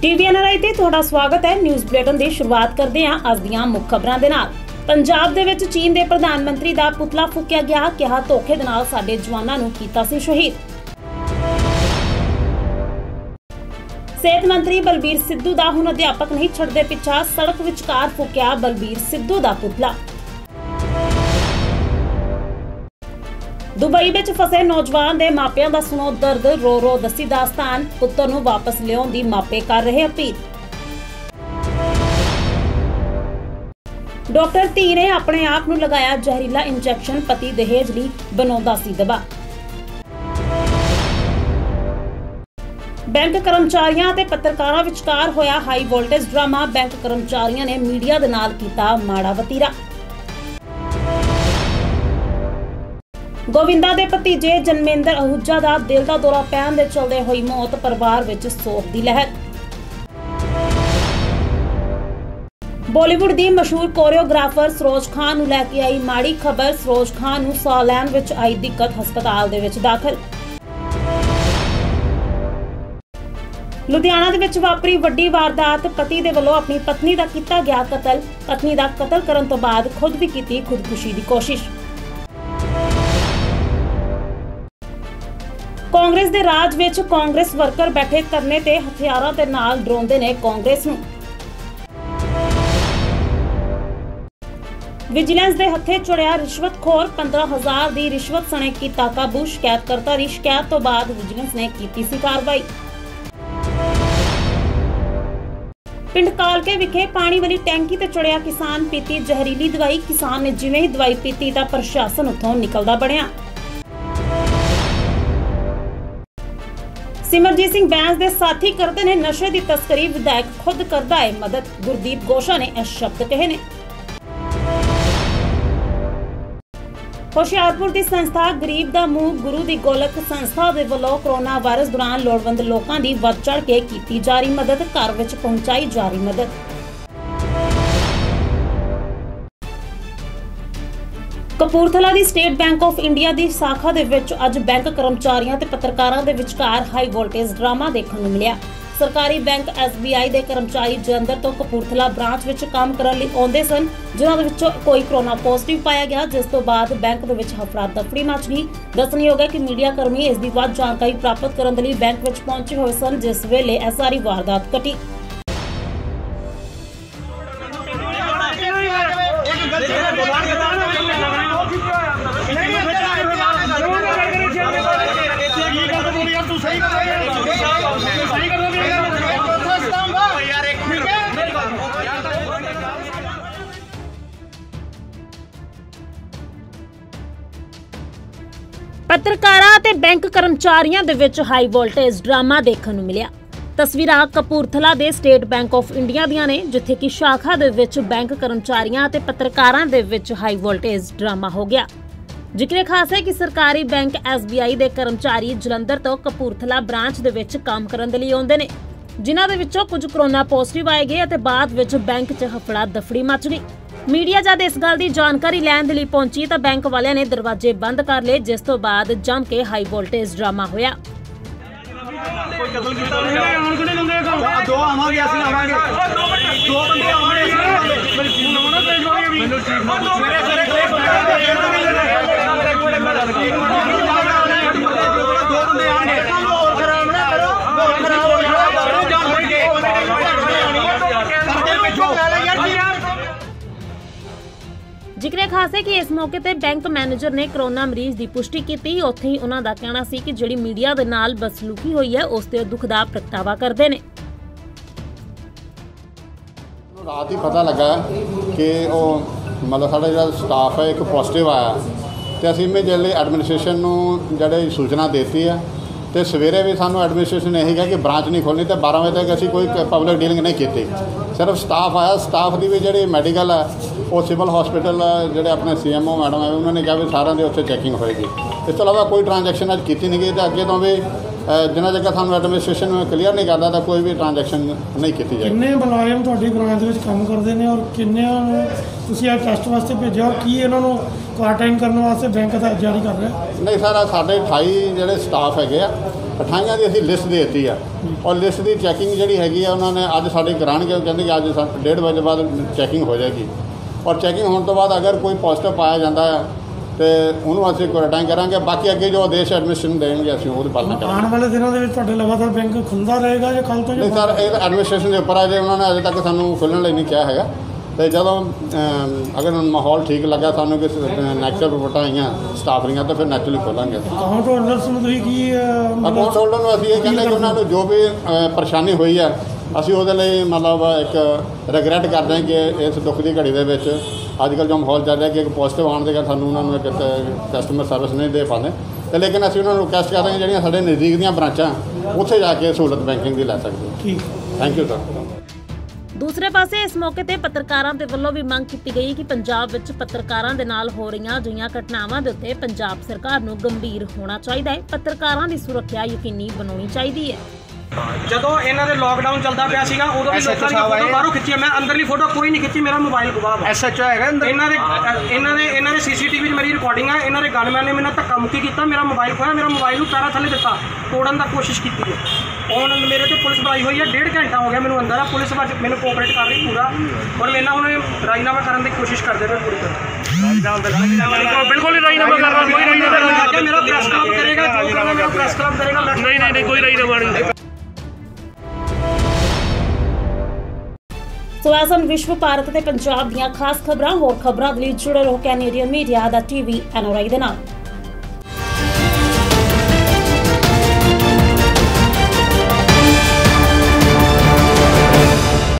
TV NRI ते तुहाडा स्वागत है। न्यूज़ बुलेटिन दी शुरुआत करदे हां अज दीआं मुख खबरां दे नाल। पंजाब दे विच चीन दे प्रधानमंत्री दा पुतला फूकिया गया, कहा धोखे दे नाल साडे जवानां नूं कीता सी शहीद। सेहत मंत्री बलबीर सिद्धू दा हुण अध्यापक नहीं छड्डदे पिछा, सड़क विचकार फूकिया बलबीर सिद्धू दा पुतला। दुबई विच फसे नौजवान दे मापियां दा सुनो दर्द, रो रो दसी दास्तान, पुत्तर नूं वापस लियाउण दी मापे कर रहे अपील। डॉक्टर धी ने अपने आप नूं लगाया जहरीला इंजैक्शन, पति दहेज लई बनाउंदा सी दबा। बैंक कर्मचारियों ते पत्रकारां विचकार होया हाई वोल्टेज ड्रामा, बैंक कर्मचारियों ने मीडिया दे नाल कीता माड़ा वतीरा। गोविंदा दे भतीजे जन्मेंद्र आहूजा दा दिल दा दौरा पैण दे चलदे होई मौत, परिवार विच सोग दी लहर। बॉलीवुड दी मशहूर कोरियोग्राफर सरोज खान नूं लै के आई माड़ी खबर, सरोज खान नूं साह लैण विच आई दिक्कत, हस्पताल दे विच दाखल। लुधियाना दे विच वापरी वड्डी वारदात, पति दे वल्लों अपनी पत्नी दा कीता गया कतल, पत्नी दा कतल करन तों बाद खुद भी कीती खुदकुशी दी कोशिश। कांग्रेस दे राज विच कांग्रेस वर्कर बैठे धरने ते हथियारां दे नाल डराउंदे ने कांग्रेस नूं। विजिलेंस दे हत्थे चढ़िया रिश्वतखोर, 15,000 दी रिश्वत सने कीता काबू, शिकायतकर्ता दी शिकायत तो बाद विजिलेंस ने कीती सी कार्रवाई। पिंड कालके विखे पानी वाली टैंकी ते चढ़िया किसान, पीती जहरीली दवाई, किसान ने जिवें ही दवाई पीती तां प्रशासन उत्थों निकलदा बणिया। सिमरजीत सिंह बैंस दे साथी करदे ने नशे दी तस्करी, विधायक खुद करदा है मदद, गुरदीप गोशा ने इस शब्द कहे ने। होशियारपुर दी संस्था गरीब दा मुंह गुरु दी गोलक संस्था दे वल्लों कोरोना वायरस दौरान लोड़वंद लोकां दी वध चढ़ के कीती जारी मदद, घर विच पहुंचाई जारी मदद। कपूरथला दी स्टेट बैंक ऑफ इंडिया दी शाखा दे विच अज बैंक कर्मचारियों ते पत्रकारां दे विचकार हाई वोल्टेज ड्रामा देखण नूं मिलिया। सरकारी बैंक SBI दे कर्मचारी जलंधर तो कपूरथला ब्रांच विच काम करन लई आउंदे सन, जिन्हां दे विचों कोई कोरोना पॉजिटिव पाया गया, जिस तो बाद बैंक दे विच हफड़ा दफड़ी मच गई। दसणयोग है कि मीडिया कर्मी इस दी वध जानकारी प्राप्त करन लई बैंक विच पहुंचे होए सन, जिस वेले इह सारी वारदात घटी। पत्रकारां ते बैंक कर्मचारियों दे विच हाई वोल्टेज ड्रामा देखण नूं मिलिया। तस्वीरां कपूरथला दे स्टेट बैंक ऑफ इंडिया दियां ने, जिथे कि शाखा दे विच बैंक कर्मचारियों ते पत्रकारां दे विच हाई वोल्टेज ड्रामा हो गया। जिक्र खास है कि सरकारी बैंक SBI दे कर्मचारी जलंधर तो कपूरथला ब्रांच दे विच काम करन दे लई आउंदे ने, जिन्हां दे विचों कुछ कोरोना पॉजिटिव आए गए ते बाद विच बैंक च हफड़ा दफड़ी मच गई। मीडिया जद इस गल की जानकारी लैण दे लई पहुंची तां बैंक वालियां ने दरवाजे बंद कर लए, जिस तो बाद जम के हाई वोल्टेज ड्रामा होया। जिक्र खास है कि इस मौके ते बैंक मैनेजर ने कोरोना मरीज की पुष्टि की। उत्थे ही उन्हों का कहना सी कि जिहड़ी मीडिया दे नाल बसलूकी हुई है उस ते दुख दा प्रगटावा करदे ने। रात ही पता लगा कि मतलब साढ़ा जो स्टाफ है एक पॉजिटिव आया तो असीं में जिहड़े एडमिनिस्ट्रेशन नूं जिहड़े सूचना देती है तो सवेरे भी सानूं एडमिनिस्ट्रेशन यही कहा कि ब्रांच नहीं खोलनी, तो 12 बजे तक असीं कोई पब्लिक डीलिंग नहीं की। सिर्फ स्टाफ आया, स्टाफ की भी जी मैडिकल है और सिविल हॉस्पिटल जो अपने CMO मैडम है उन्होंने कहा भी सारा दे उत्थे चैकिंग होएगी। इस तो अलावा कोई ट्रांजैक्शन अज की नहीं गई, तो अगे तो भी जिन्हों तक सानू एडमिनिस्ट्रेशन में क्लीयर नहीं करता तो कोई भी ट्रांजैक्शन नहीं की जाए। किन्ने मुलाजम तुहाडी ब्रांच दे विच काम करते हैं और किन्ने तुसीं आ टेस्ट वास्ते भेजे और की इन्हां नूं क्वारंटाइन करने वास्ते बैंक दा जारी कर रहा है? नहीं सर, साढ़े 28 जिहड़े स्टाफ हैगे आ 28 की असीं लिस्ट देती है और लिस्ट की चैकिंग जिहड़ी हैगी आ उन्होंने अज साडे कराउणगे, कहिंदे कि अज 1:30 बजे बाद चैकिंग हो जाएगी और चैकिंग होने तो बाद अगर कोई पॉजिटिव पाया जाता है तो उन्होंने असं क्वारंटाइन करेंगे। बाकी अगे जो आदेश एडमिनिस्ट्रेशन देंगे असं वो पालना करेंगे। आने वाले दिनों में लगातार बैंक खुलता रहेगा या कल तो? नहीं सर, यह एडमिनिस्ट्रेशन के उपर है जो उन्होंने अजे तक सूँ खुलने नहीं कहा है। तो जो अगर माहौल ठीक लगा सूँ कि नैगेटिव रिपोर्टा आई स्टाफ दियाँ तो फिर नैचुरली खोलेंगे। अकाउंट होल्डर्स अकाउंट होल्डर में असं ये कहते कि उन्होंने जो भी परेशानी हुई है असी वो मतलब एक रिग्रैट करते हैं कि इस दुख की घड़ी के अजकल जो माहौल चल रहा है कि एक पॉजिटिव आने के सूँ उन्होंने कस्टमर सर्विस नहीं दे पाते। तो लेकिन असं उन्होंने रिक्वेस्ट कर रहे हैं जो साढ़े नज़दीक दी ब्रांचा उत्थे जाके सहूलत बैंकिंग की लै सकते। Thank you sir. दूसरे पासे इस मौके पर पत्रकारों के वलों भी मंग की गई कि पंजाब में पत्रकारों के नाल हो रही अजिहियां घटनावां दे उत्ते पंजाब सरकार नूं गंभीर होना चाहिए है, पत्रकारों की सुरक्षा यकीनी बनानी चाहिए है। जदों इन्होंने लॉकडाउन चलता पाया सीगा उदों भी लोगों दी फोटो बाहरों खिंची, मैं अंदरली फोटो कोई नहीं खिंची, मेरा मोबाइल गवाह है। SHO है इन्होंने CCTV मेरी रिकॉर्डिंग है। इन्होंने गनमैन ने मेरे तक धमकी किया, मेरा मोबाइल खोया, मेरा मोबाइल नूं पैरां थल्ले दित्ता, तोड़न दा कोशिश की है। हुण मेरे तो पुलिस बुलाई हुई है, 1.5 घंटा हो गया मैं अंदर आ, पुलिस मैंने कोऑपरेट कर रही पूरा और मेरे नाल उन्होंने राजीनामा करने की कोशिश करते पे पूरी तरह। बिल्कुल राजीनामा कर रहा, कोई राजीनामा करके मेरा प्रेस क्लब करेगा, जो करना मेरा प्रेस क्लब करेगा। नहीं कोई राजीनामा नहीं। तो आसन विश्व भारत ते पंजाब दियां खास खबरां होर खबरां जुड़े रहो कैनेडियन मीडिया दा TV NRI दे नाल।